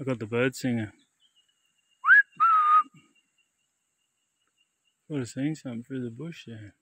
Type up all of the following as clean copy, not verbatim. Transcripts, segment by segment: I got the bird singer. I was seeing something through the bush there.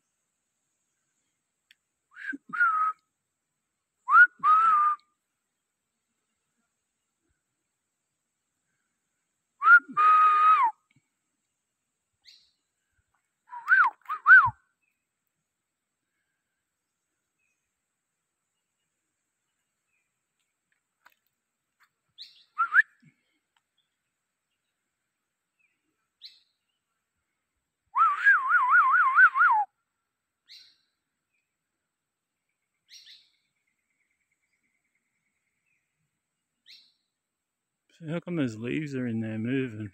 So how come those leaves are in there moving?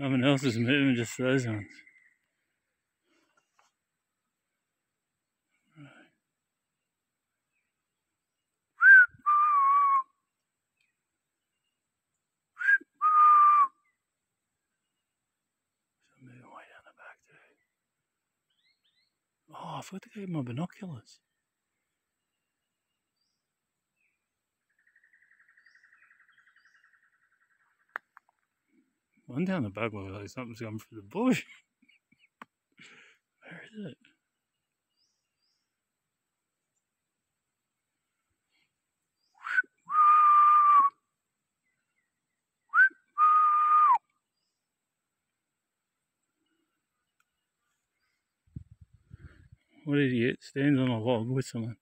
Nothing else is moving, just those ones. So I'm moving way down the back too. Oh, I forgot to get my binoculars. One down the back looks like something's coming through the bush. Where is it? What idiot stands on a log whistling.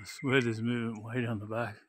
I swear there's movement way down the back.